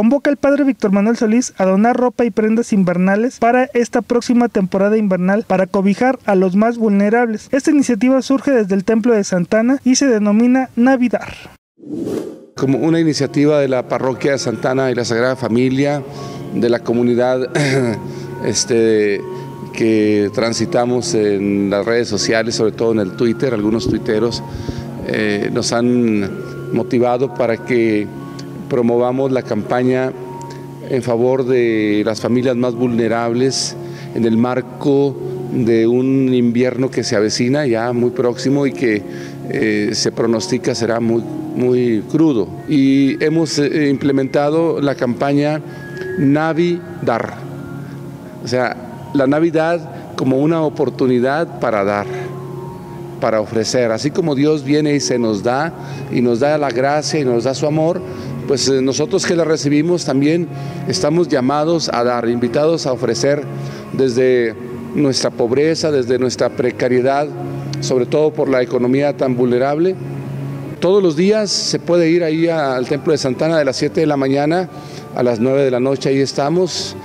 convoca el Padre Víctor Manuel Solís a donar ropa y prendas invernales para esta próxima temporada invernal para cobijar a los más vulnerables. Esta iniciativa surge desde el Templo de Santa Ana y se denomina Navidar. Como una iniciativa de la Parroquia de Santa Ana y la Sagrada Familia, de la comunidad que transitamos en las redes sociales, sobre todo en el Twitter, algunos tuiteros nos han motivado para que promovamos la campaña en favor de las familias más vulnerables en el marco de un invierno que se avecina ya muy próximo y que se pronostica será muy crudo. Y hemos implementado la campaña Navidar, o sea, la Navidad como una oportunidad para dar, para ofrecer. Así como Dios viene y se nos da, y nos da la gracia y nos da su amor, pues nosotros que la recibimos también estamos llamados a dar, invitados a ofrecer desde nuestra pobreza, desde nuestra precariedad, sobre todo por la economía tan vulnerable. Todos los días se puede ir ahí al Templo de Santa Ana de las 7 de la mañana a las 9 de la noche, ahí estamos.